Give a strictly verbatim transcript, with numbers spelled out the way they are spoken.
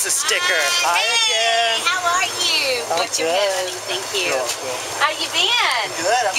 is a sticker. Hi again. How are you? I'm What's good. Your family? Thank you. Cool, cool. How you been? Good. I'm